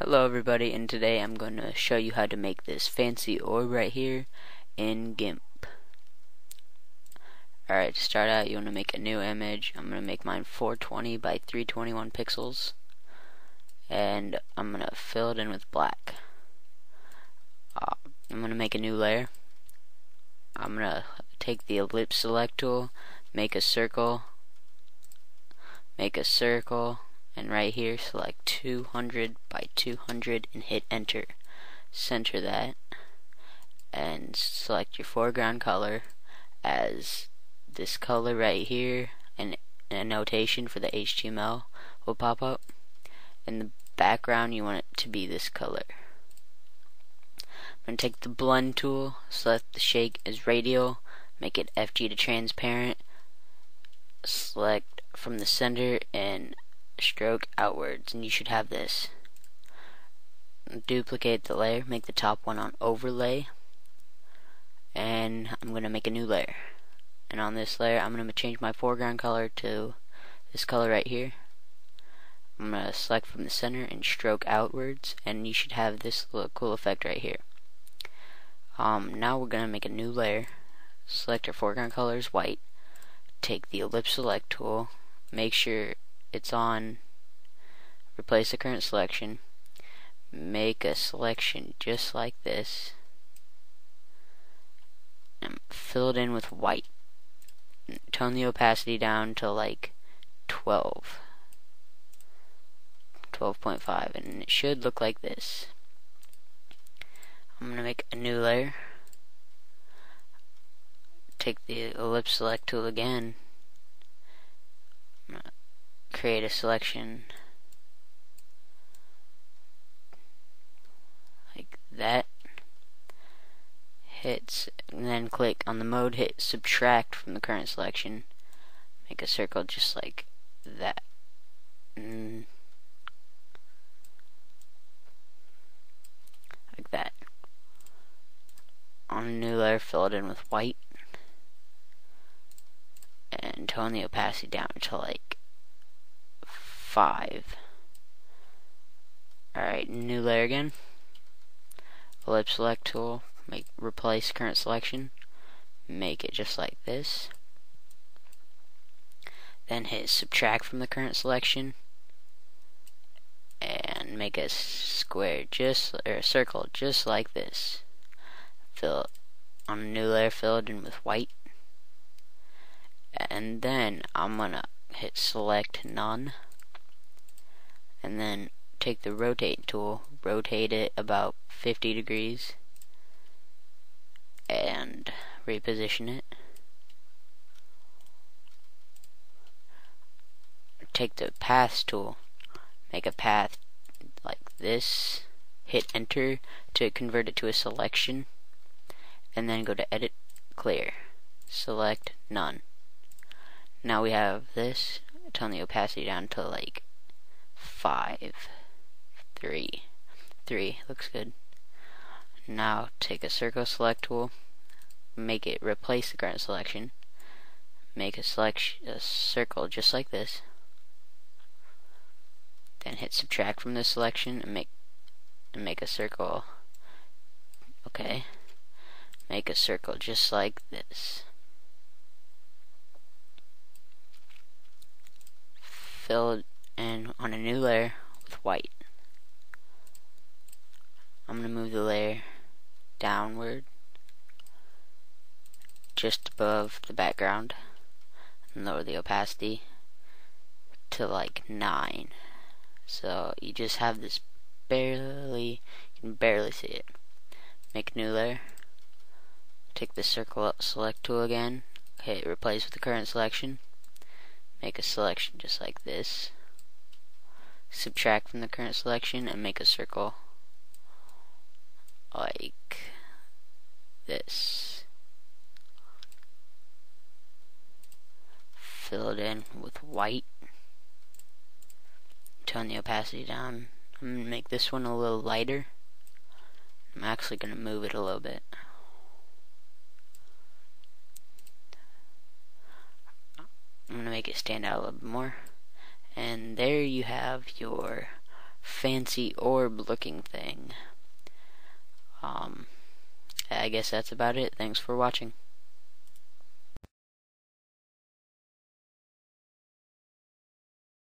Hello everybody, and today I'm going to show you how to make this fancy orb right here in GIMP. Alright, to start out you want to make a new image. I'm going to make mine 420 by 321 pixels, and I'm going to fill it in with black. I'm going to make a new layer. I'm going to take the ellipse select tool, make a circle, and right here select 200 by 200 and hit enter. Center that and select your foreground color as this color right here, and a notation for the HTML will pop up. In the background you want it to be this color. I'm going to take the blend tool, select the shake as radial, make it FG to transparent, select from the center and stroke outwards, and you should have this. Duplicate the layer, make the top one on overlay, and I'm going to make a new layer, and on this layer I'm going to change my foreground color to this color right here. I'm going to select from the center and stroke outwards, and you should have this little cool effect right here. Now we're going to make a new layer. Select your foreground color as white, take the ellipse select tool, make sure it's on, replace the current selection, make a selection just like this, and fill it in with white. Tone the opacity down to like 12.5, and it should look like this. I'm going to make a new layer, take the ellipse select tool again, create a selection like that, and then click on the mode, hit subtract from the current selection, make a circle just like that, like that. On a new layer, fill it in with white and tone the opacity down to like 5. Alright, new layer again. Ellipse select tool, replace current selection, make it just like this. Then hit subtract from the current selection and make a square or a circle just like this. On a new layer, fill it in with white. And then I'm gonna hit select none, and then take the rotate tool, rotate it about 50 degrees and reposition it. Take the path tool, make a path like this, hit enter to convert it to a selection, and then go to edit, clear, select none. Now we have this. Turn the opacity down to like 3. Looks good. Now take a circle select tool, make it replace the current selection, make a circle just like this, then hit subtract from the selection and make a circle. Okay, make a circle just like this, fill it in on a new layer with white. I'm going to move the layer downward just above the background and lower the opacity to like 9, so you just have this you can barely see it. Make a new layer, take the circle select tool again, hit replace with the current selection, make a selection just like this, subtract from the current selection and make a circle like this, fill it in with white, turn the opacity down. I'm going to make this one a little lighter. I'm actually going to move it a little bit. I'm going to make it stand out a little bit more. And there you have your fancy orb looking thing. I guess that's about it. Thanks for watching.